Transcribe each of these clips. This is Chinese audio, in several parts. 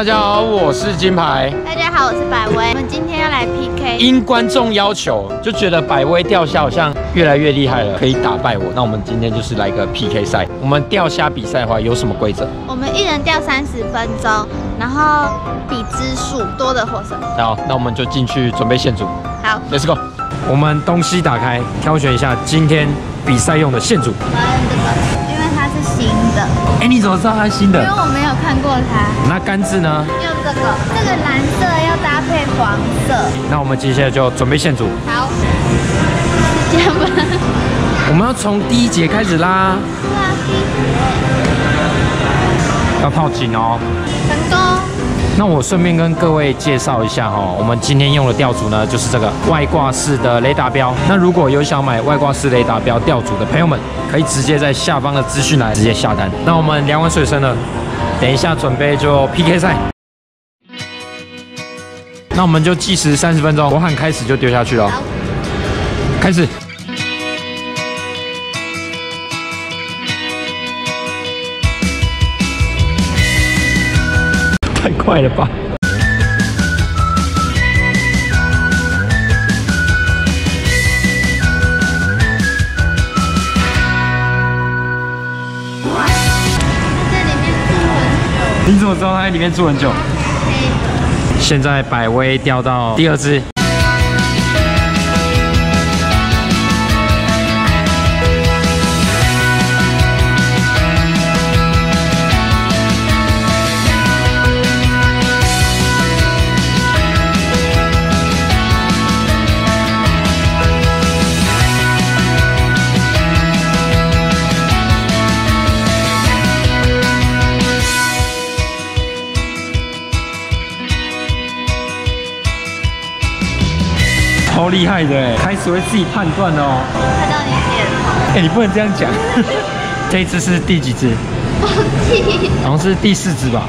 大家好，我是金牌。大家好，我是百威。我们今天要来 PK。因观众要求，就觉得百威钓虾好像越来越厉害了，可以打败我。那我们今天就是来一个 PK 赛。我们钓虾比赛的话，有什么规则？我们一人钓30分钟，然后比支数多的获胜。好，那我们就进去准备线组。好 ，Let's go。我们东西打开，挑选一下今天比赛用的线组。我要用这个。 是新的，哎，你怎么知道它是新的？因为我没有看过它。那杆子呢？用这个，这个蓝色要搭配黄色。那我们接下来就准备线组。好，这样吧。我们要从第一节开始拉。对啊，第一节。要泡紧哦。成功。那我顺便跟各位介绍一下哦，我们今天用的钓组呢，就是这个外挂式的雷达标。那如果有想买外挂式雷达标钓组的朋友们， 可以直接在下方的资讯栏直接下单。那我们量完水深了，等一下准备就 PK 赛。那我们就计时30分钟，我喊开始就丢下去了。开始。太快了吧！ 你怎么知道它在里面住很久？现在百威钓到第二只，超厉害的哎，开始会自己判断哦。看到你点头。哎，你不能这样讲。这一只是第几只？忘记。好像是第4只吧。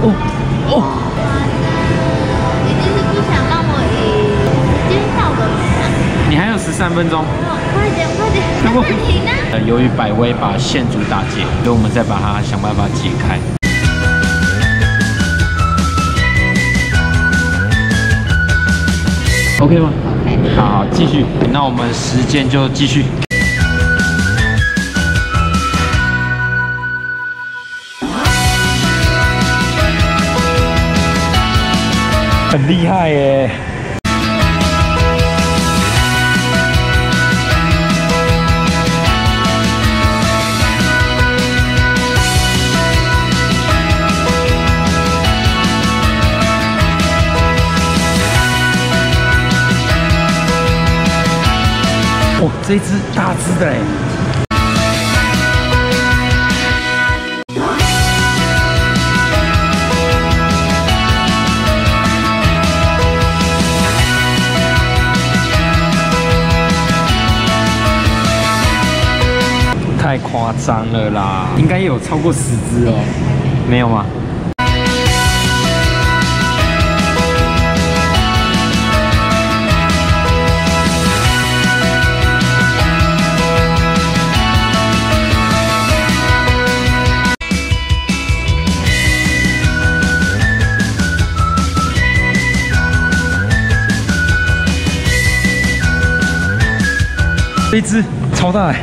哦。已经是不想让我赢，时间到了。你还有13分钟。快点，快点。那你呢？由于百威把线组打结，所以我们再把它想办法解开。 OK 吗 ？OK。好，继续。那我们时间就继续。很厉害耶！哦、这只大只的哎，太夸张了啦！应该有超过10只哦，没有吗？ 这只超大哎！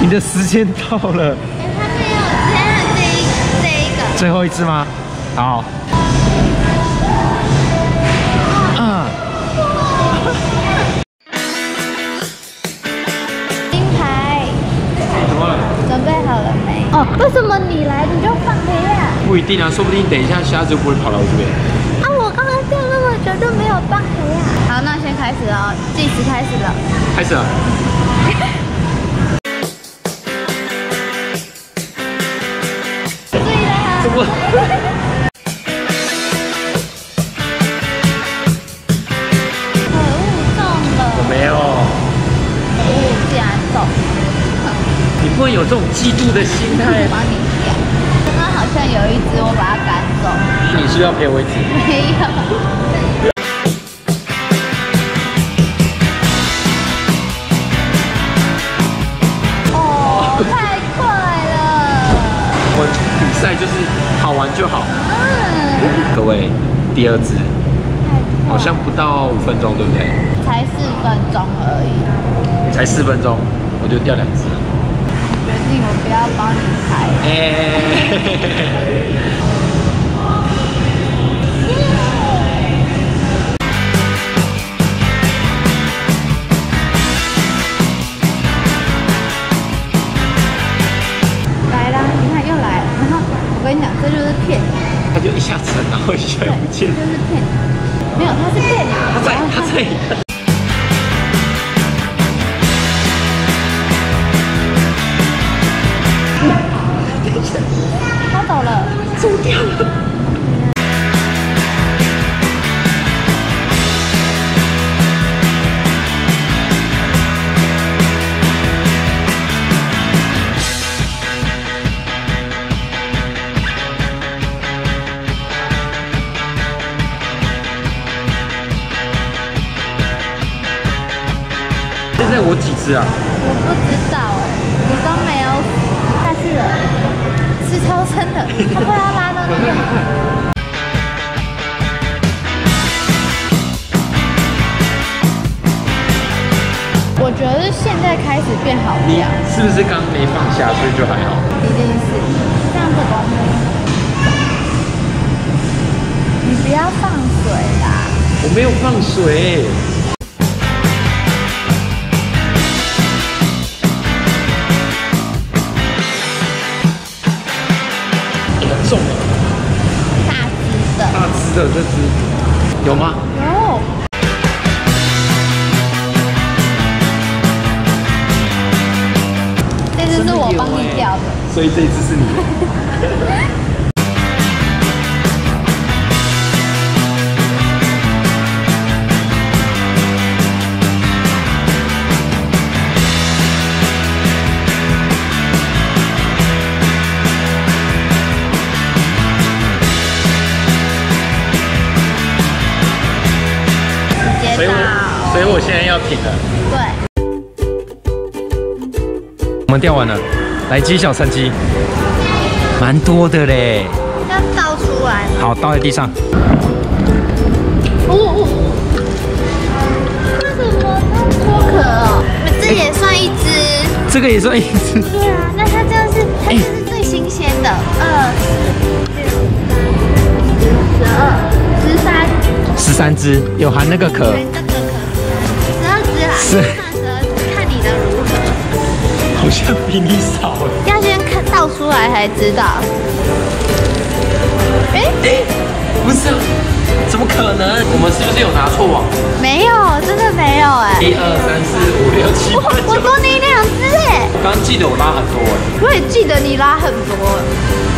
你的时间到了。哎，它没有，它这一个。最后一只吗？好。啊！金牌。怎么了？ 准备好了没？哦，为什么你来你就放黑呀？不一定啊，说不定等一下虾就不会跑来我这边。啊，我刚刚钓那么久就没有放黑呀。好，那先开始哦，计时开始了。开始了。对啦。怎么？可恶，中了。我没有。哦，竟然中。 你不会有这种嫉妒的心态。我帮你钓，刚刚好像有一只我把它赶走。你是要陪我一起？没有。哦，太快了！我比赛就是好玩就好。嗯。各位，第二只。 好像不到5分钟，对不对？才4分钟而已。才4分钟，我就钓2只。决定我不要帮你拍。来啦！你看又来了，然后我跟你讲，这就是骗你。他就一下沉，然后一下不见了。就是骗你。 没有，他是骗你。他在。他走了，走掉了。现在我几只啊？我不知道哎，你都没有下去了，是超深的，他不要拉到那边。我觉得现在开始变好钓，是不是刚没放下，所以就还好？一定是这样不公平，你不要放水啦！我没有放水。 重了，大只的这只有吗？有。这只是我帮你钓的，所以这只是你所以我现在要停了。对，我们钓完了，来接小三鸡，蛮多的嘞。要倒出来吗？好，倒在地上。哦，这个脱壳哦，这也算一只。这个也算一只。对啊，那它这是它这是最新鲜的，12、12、13、13只，有含那个壳。 看你的如何，好像比你少。要先看倒出来才知道。不是，怎么可能？我们是不是有拿错网？没有，真的没有哎。1、2、3、4、5、6、7。我多你2只哎。我刚记得我拉很多哎。我也记得你拉很多。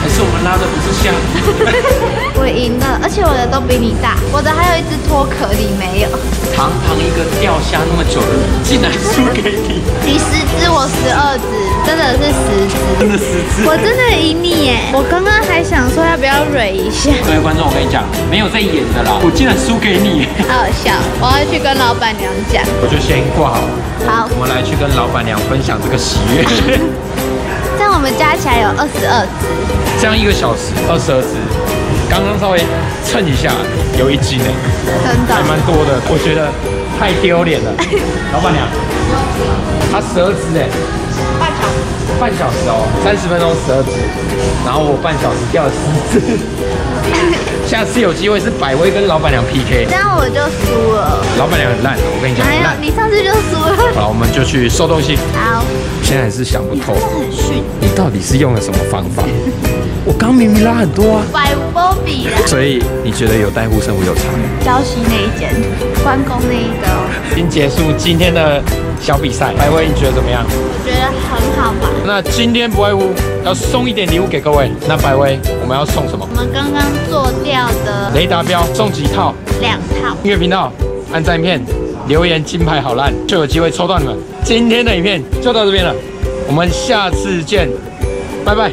还是我们拉的不是虾？我赢了，而且我的都比你大，我的还有一只脱壳，你没有。 堂一个钓虾那么久了，竟然输给你！你10只，我12只，真的是10只，真的10只，我真的赢你耶！我刚刚还想说要不要蕊一下。各位观众，我跟你讲，没有在演的啦，我竟然输给你，好笑！我要去跟老板娘讲，我就先挂好。好，我们来去跟老板娘分享这个喜悦。这样我们加起来有22只，这样1个小时22只。 刚刚稍微称一下，有1斤呢，真的还蛮多的。我觉得太丢脸了。老板娘，他12只哎，半小时哦，30分钟12只，然后我半小时钓了10只。下次有机会是百威跟老板娘 PK， 这样我就输了。老板娘很烂，我跟你讲，很烂。你上次就输了。好，我们就去收东西。好，现在是想不透，你到底是用了什么方法？我刚明明拉很多啊，550比啦。所以你觉得有带护身符有差？礁溪那一间，关公那一间。已经结束今天的小比赛，百威你觉得怎么样？我觉得很好吧。那今天不外乎要送一点礼物给各位。那百威，我们要送什么？我们刚刚做掉的雷达标送几套？2套。音乐频道按赞片留言金牌好烂，就有机会抽到你们。今天的影片就到这边了，我们下次见，拜拜。